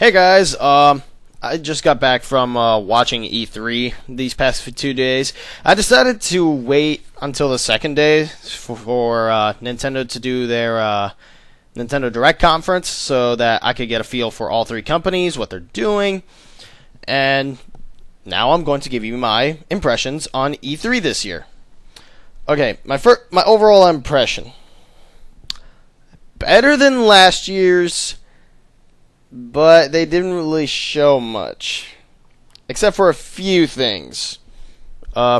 Hey guys, I just got back from watching E3 these past 2 days. I decided to wait until the second day for Nintendo to do their Nintendo Direct conference so that I could get a feel for all three companies, what they're doing, and now I'm going to give you my impressions on E3 this year. Okay, my overall impression. Better than last year's, but they didn't really show much, except for a few things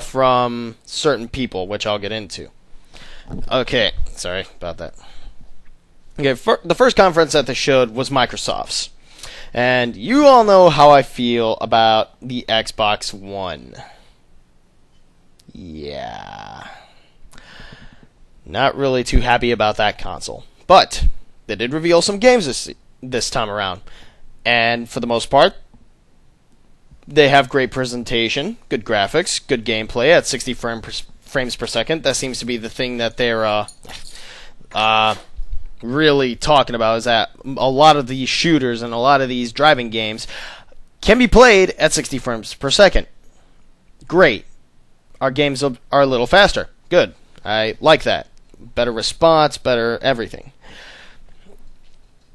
from certain people, which I'll get into. Okay, sorry about that. Okay, the first conference that they showed was Microsoft's, and you all know how I feel about the Xbox One. Yeah, not really too happy about that console, but they did reveal some games this time around, and for the most part they have great presentation, good graphics, good gameplay at 60 frames per second. That seems to be the thing that they're really talking about, is that a lot of these shooters and a lot of these driving games can be played at 60 frames per second. Great. Our games are a little faster. Good. I like that. Better response, better everything.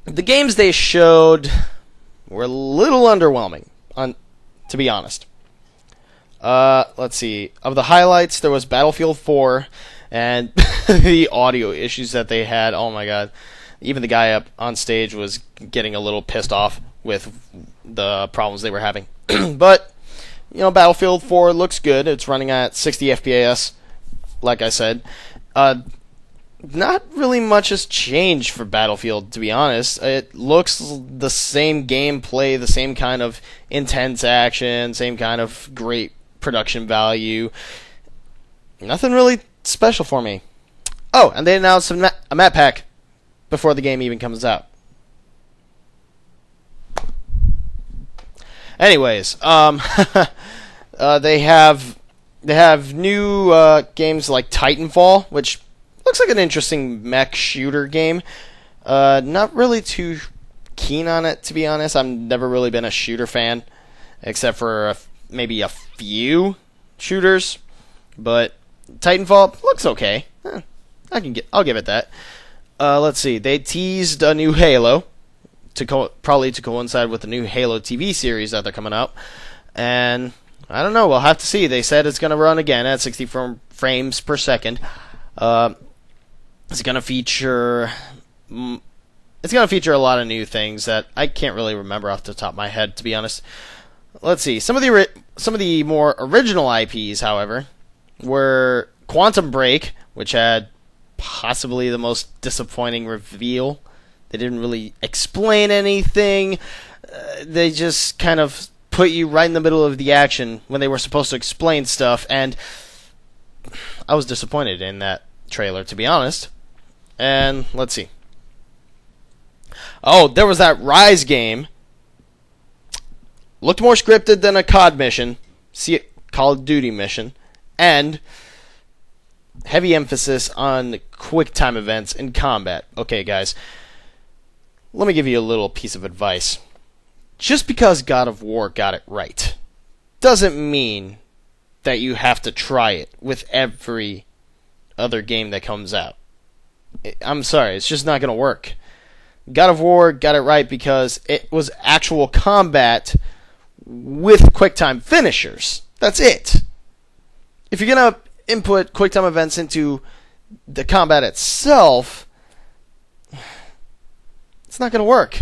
The games they showed were a little underwhelming, to be honest. Let's see. Of the highlights, there was Battlefield 4 and the audio issues that they had. Oh my god. Even the guy up on stage was getting a little pissed off with the problems they were having. But, you know, Battlefield 4 looks good. It's running at 60 FPS, like I said. Not really much has changed for Battlefield, to be honest. It looks the same gameplay, the same kind of intense action, same kind of great production value. Nothing really special for me. Oh, and they announced a map pack before the game even comes out. Anyways, they have new games like Titanfall, which looks like an interesting mech shooter game. Not really too keen on it, to be honest. I've never really been a shooter fan, except for maybe a few shooters. But Titanfall looks okay. I'll give it that. Let's see. They teased a new Halo probably to coincide with the new Halo TV series that they're coming out. And I don't know. We'll have to see. They said it's going to run again at 60 frames per second. It's gonna feature a lot of new things that I can't really remember off the top of my head, to be honest. Let's see. Some of the more original IPs, however, were Quantum Break, which had possibly the most disappointing reveal. They didn't really explain anything. They just kind of put you right in the middle of the action when they were supposed to explain stuff, and I was disappointed in that trailer, to be honest. And let's see. Oh, there was that Rise game. Looked more scripted than a COD mission, Call of Duty mission, and heavy emphasis on quick time events in combat. Okay, guys, let me give you a little piece of advice. Just because God of War got it right doesn't mean that you have to try it with every other game that comes out. I'm sorry, it's just not going to work. God of War got it right because it was actual combat with QuickTime finishers. That's it. If you're going to input QuickTime events into the combat itself, it's not going to work.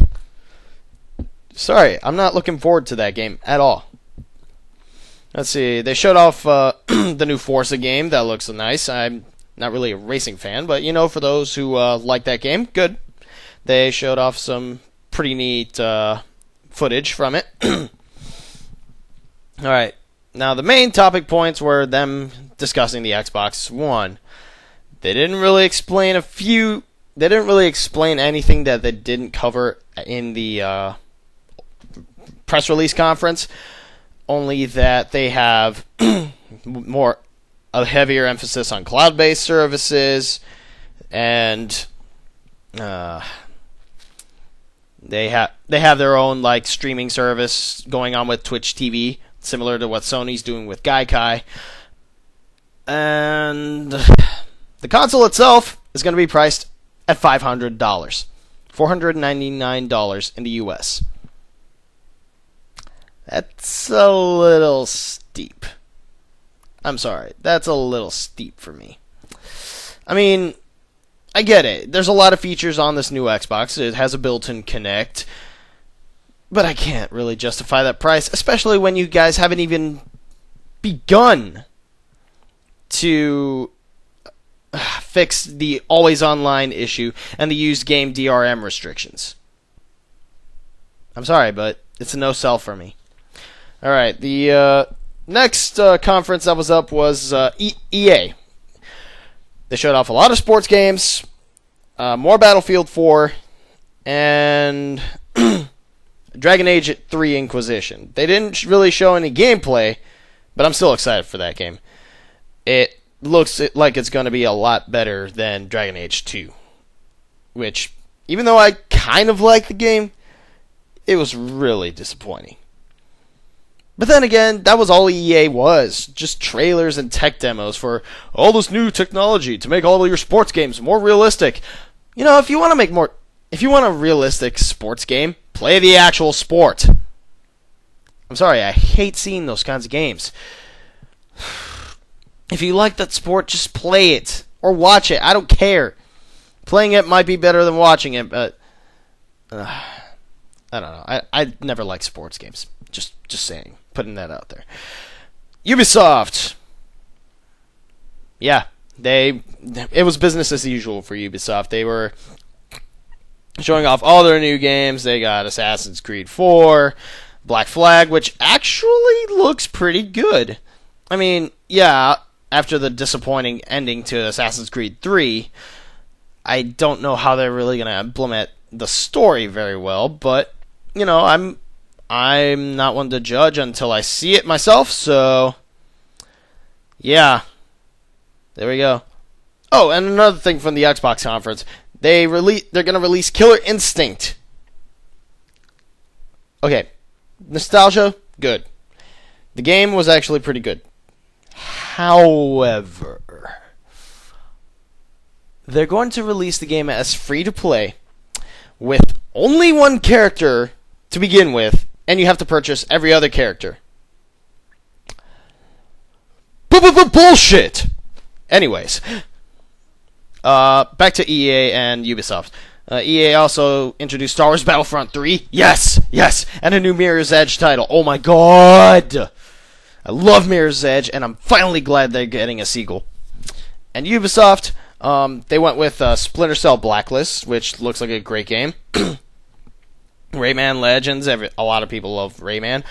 Sorry, I'm not looking forward to that game at all. Let's see, they showed off the new Forza game. That looks nice. I'm not really a racing fan, but, you know, for those who like that game, good. They showed off some pretty neat footage from it. All right. Now, the main topic points were them discussing the Xbox One. They didn't really explain anything that they didn't cover in the press release conference, only that they have a heavier emphasis on cloud-based services and They have their own like streaming service going on with Twitch TV, similar to what Sony's doing with Gaikai. And the console itself is going to be priced at $500, $499 in the US. That's a little steep. I'm sorry, that's a little steep for me. I mean, I get it. There's a lot of features on this new Xbox. It has a built-in Kinect. But I can't really justify that price, especially when you guys haven't even begun to fix the always online issue and the used game DRM restrictions. I'm sorry, but it's a no sell for me. All right, the next conference that was up was EA. They showed off a lot of sports games, more Battlefield 4, and Dragon Age 3 Inquisition. They didn't really show any gameplay, but I'm still excited for that game. It looks like it's going to be a lot better than Dragon Age 2, which, even though I kind of liked the game, it was really disappointing. But then again, that was all EA was. Just trailers and tech demos for all this new technology to make all of your sports games more realistic. You know, if you want a realistic sports game, play the actual sport. I'm sorry, I hate seeing those kinds of games. If you like that sport, just play it. Or watch it. I don't care. Playing it might be better than watching it, but I don't know. I never liked sports games. Just saying. Putting that out there. Ubisoft. Yeah. It was business as usual for Ubisoft. They were showing off all their new games. They got Assassin's Creed 4, Black Flag, which actually looks pretty good. I mean, yeah, after the disappointing ending to Assassin's Creed 3, I don't know how they're really going to implement the story very well, but, you know, I'm not one to judge until I see it myself, so yeah. There we go. Oh, and another thing from the Xbox conference. They're going to release Killer Instinct. Okay. Nostalgia, good. The game was actually pretty good. However, they're going to release the game as free-to-play with only one character to begin with, and you have to purchase every other character. Bullshit! Anyways, back to EA and Ubisoft. EA also introduced Star Wars Battlefront 3. Yes! Yes! And a new Mirror's Edge title. Oh my god! I love Mirror's Edge, and I'm finally glad they're getting a sequel. And Ubisoft, they went with Splinter Cell Blacklist, which looks like a great game. Rayman Legends, a lot of people love Rayman.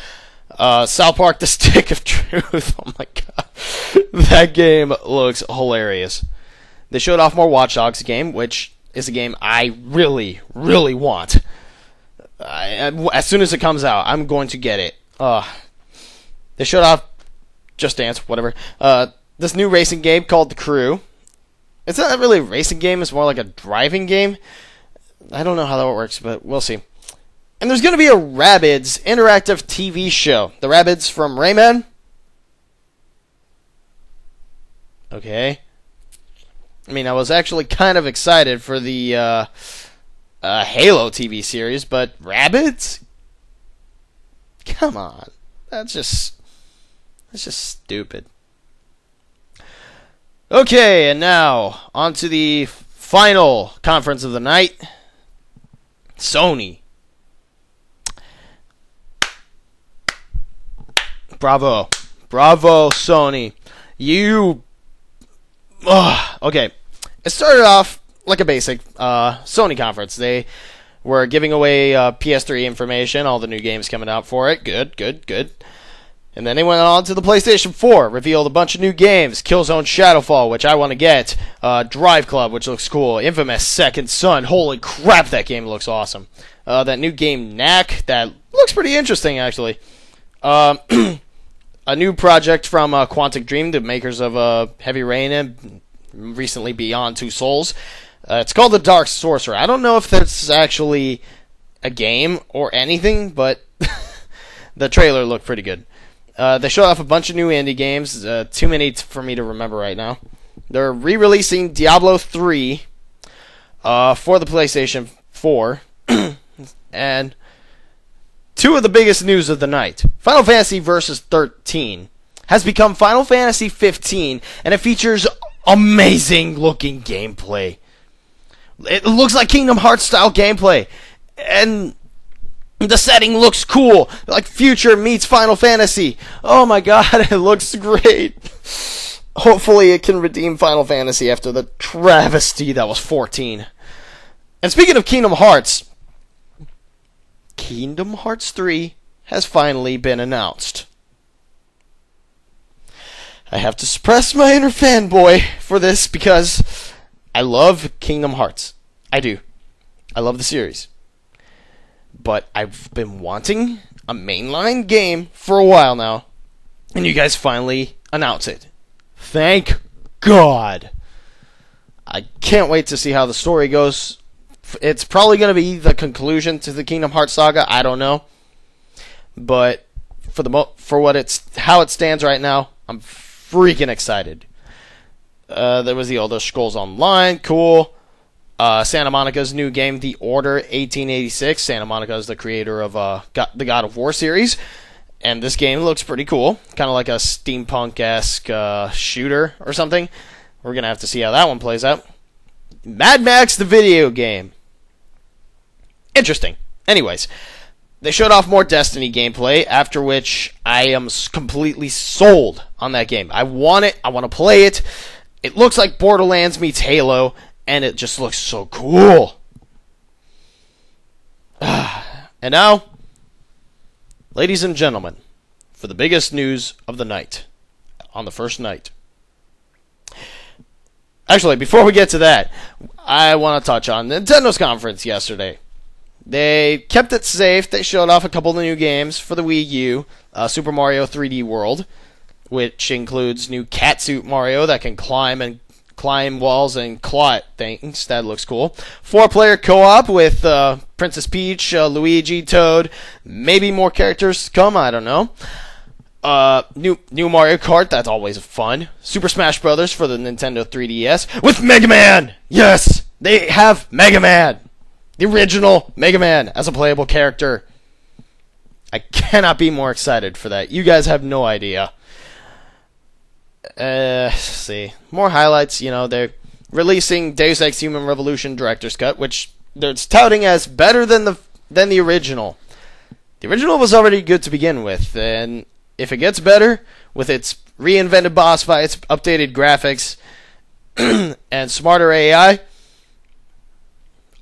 South Park the Stick of Truth, oh my god. That game looks hilarious. They showed off more Watch Dogs game, which is a game I really, really want. As soon as it comes out, I'm going to get it. They showed off Just Dance, whatever. This new racing game called The Crew. It's not really a racing game, it's more like a driving game. I don't know how that works, but we'll see. And there's going to be a Rabbids interactive TV show. The Rabbids from Rayman. Okay. I mean, I was actually kind of excited for the Halo TV series, but Rabbids? Come on. That's just stupid. Okay, and now on to the final conference of the night. Sony. Bravo. Bravo, Sony. You... Ugh. Okay. It started off like a basic Sony conference. They were giving away PS3 information, all the new games coming out for it. Good, good, good. And then they went on to the PlayStation 4, revealed a bunch of new games. Killzone Shadowfall, which I want to get. Drive Club, which looks cool. Infamous Second Son. Holy crap, that game looks awesome. That new game, Knack, that looks pretty interesting, actually. A new project from Quantic Dream, the makers of Heavy Rain and recently Beyond Two Souls. It's called The Dark Sorcerer. I don't know if that's actually a game or anything, but the trailer looked pretty good. They showed off a bunch of new indie games, too many for me to remember right now. They're re-releasing Diablo 3 for the PlayStation 4, and two of the biggest news of the night. Final Fantasy Versus 13 has become Final Fantasy 15, and it features amazing-looking gameplay. It looks like Kingdom Hearts-style gameplay, and the setting looks cool, like Future meets Final Fantasy. Oh my god, it looks great. Hopefully it can redeem Final Fantasy after the travesty that was 14. And speaking of Kingdom Hearts, Kingdom Hearts 3 has finally been announced. I have to suppress my inner fanboy for this because I love Kingdom Hearts. I do. I love the series. But I've been wanting a mainline game for a while now, and you guys finally announce it. Thank God. I can't wait to see how the story goes. It's probably going to be the conclusion to the Kingdom Hearts saga. I don't know, but for how it stands right now, I'm freaking excited. There was the Elder Scrolls Online, cool. Santa Monica's new game, The Order 1886. Santa Monica is the creator of the God of War series, and this game looks pretty cool. Kind of like a steampunk-esque shooter or something. We're going to have to see how that one plays out. Mad Max the video game. Interesting. Anyways, they showed off more Destiny gameplay, after which I am completely sold on that game. I want it. I want to play it. It looks like Borderlands meets Halo, and it just looks so cool. And now, ladies and gentlemen, for the biggest news of the night, on the first night. Actually, before we get to that, I want to touch on Nintendo's conference yesterday. They kept it safe. They showed off a couple of new games for the Wii U, Super Mario 3D World, which includes new Catsuit Mario that can climb walls and claw at things. That looks cool. 4-player co-op with Princess Peach, Luigi, Toad, maybe more characters to come, I don't know. New Mario Kart, that's always fun. Super Smash Bros. For the Nintendo 3DS with Mega Man! Yes! They have Mega Man! The original Mega Man as a playable character. I cannot be more excited for that. You guys have no idea. See. More highlights, you know, they're releasing Deus Ex Human Revolution Director's Cut, which they're touting as better than the original. The original was already good to begin with, and if it gets better, with its reinvented boss fights, updated graphics, and smarter AI,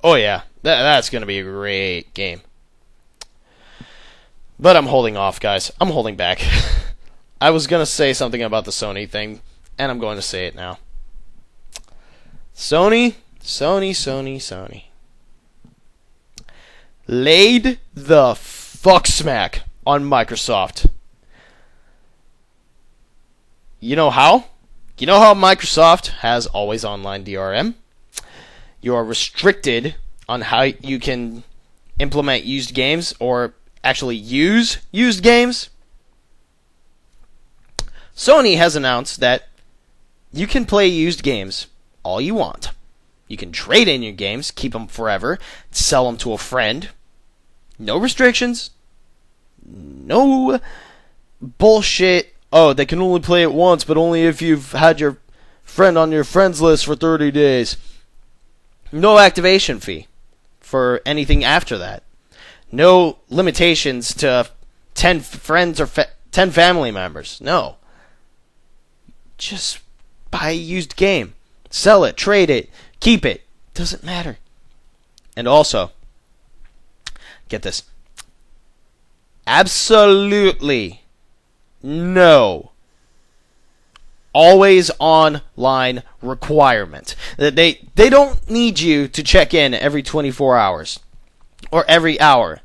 oh yeah, that's going to be a great game. But I'm holding off, guys. I'm holding back. I was going to say something about the Sony thing, and I'm going to say it now. Sony. Laid the fuck smack on Microsoft. You know how? You know how Microsoft has always online DRM? You are restricted on how you can implement used games or actually use used games. Sony has announced that you can play used games all you want. You can trade in your games, keep them forever, sell them to a friend. No restrictions. No bullshit. Oh, they can only play it once, but only if you've had your friend on your friends list for 30 days. No activation fee for anything after that. No limitations to 10 friends or 10 family members. No. Just buy a used game. Sell it, trade it, keep it. Doesn't matter. And also, get this. Absolutely no always online requirement. They don't need you to check in every 24 hours or every hour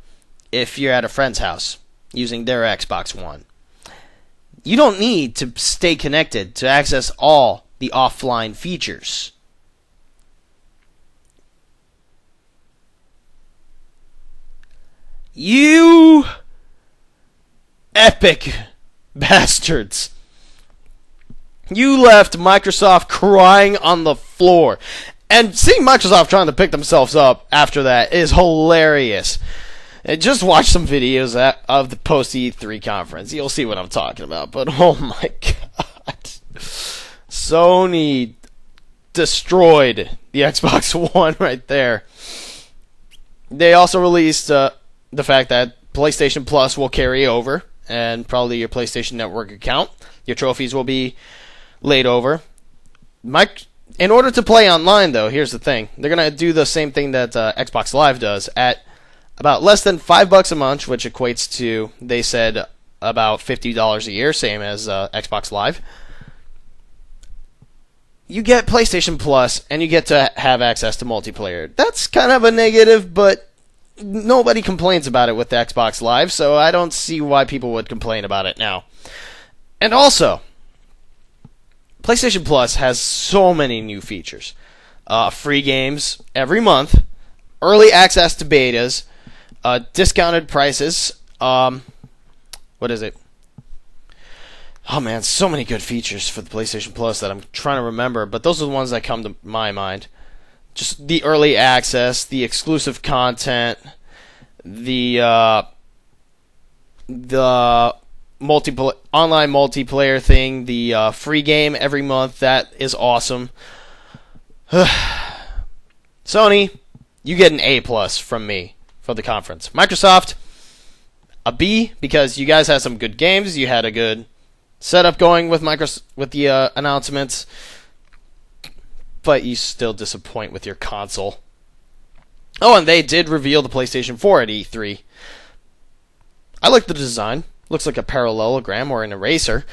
if you're at a friend's house using their Xbox One. You don't need to stay connected to access all the offline features. You epic bastards. You left Microsoft crying on the floor. And seeing Microsoft trying to pick themselves up after that is hilarious. Just watch some videos of the post-E3 conference. You'll see what I'm talking about. But oh my god. Sony destroyed the Xbox One right there. They also released the fact that PlayStation Plus will carry over. And probably your PlayStation Network account. Your trophies will be laid over. In order to play online, though, here's the thing. They're going to do the same thing that Xbox Live does at about less than $5 a month, which equates to, they said, about $50 a year, same as Xbox Live. You get PlayStation Plus, and you get to have access to multiplayer. That's kind of a negative, but nobody complains about it with Xbox Live, so I don't see why people would complain about it now. And also, PlayStation Plus has so many new features. Free games every month, early access to betas, discounted prices, what is it? Oh man, so many good features for the PlayStation Plus that I'm trying to remember, but those are the ones that come to my mind. Just the early access, the exclusive content, the online multiplayer thing, the free game every month. That is awesome. Sony, you get an A+ from me for the conference. Microsoft, a B, because you guys had some good games. You had a good setup going with Microsoft with the announcements. But you still disappoint with your console. Oh, and they did reveal the PlayStation 4 at E3. I like the design. Looks like a parallelogram or an eraser.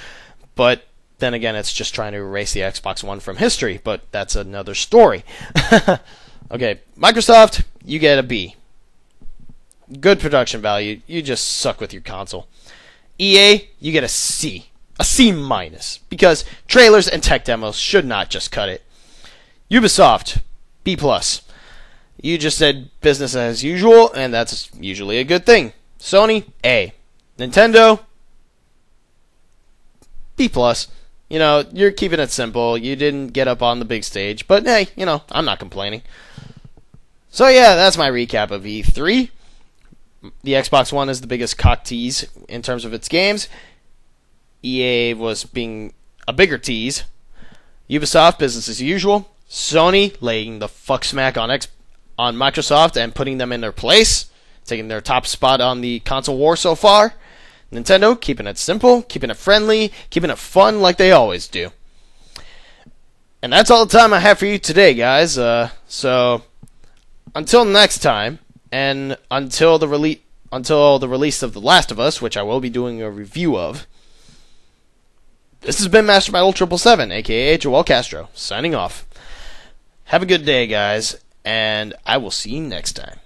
But then again, it's just trying to erase the Xbox One from history. But that's another story. Okay, Microsoft, you get a B. Good production value. You just suck with your console. EA, you get a C. A C-. Because trailers and tech demos should not just cut it. Ubisoft, B+. You just said business as usual, and that's usually a good thing. Sony, A. Nintendo, B+. You know, you're keeping it simple. You didn't get up on the big stage, but hey, you know, I'm not complaining. So yeah, that's my recap of E3. The Xbox One is the biggest cock tease in terms of its games. EA was being a bigger tease. Ubisoft, business as usual. Sony laying the fuck smack on Microsoft and putting them in their place, taking their top spot on the console war so far. Nintendo keeping it simple, keeping it friendly, keeping it fun like they always do. And that's all the time I have for you today, guys. So until next time, and until the release of The Last of Us, which I will be doing a review of. This has been Master Metal 777, aka Joel Castro, signing off. Have a good day, guys, and I will see you next time.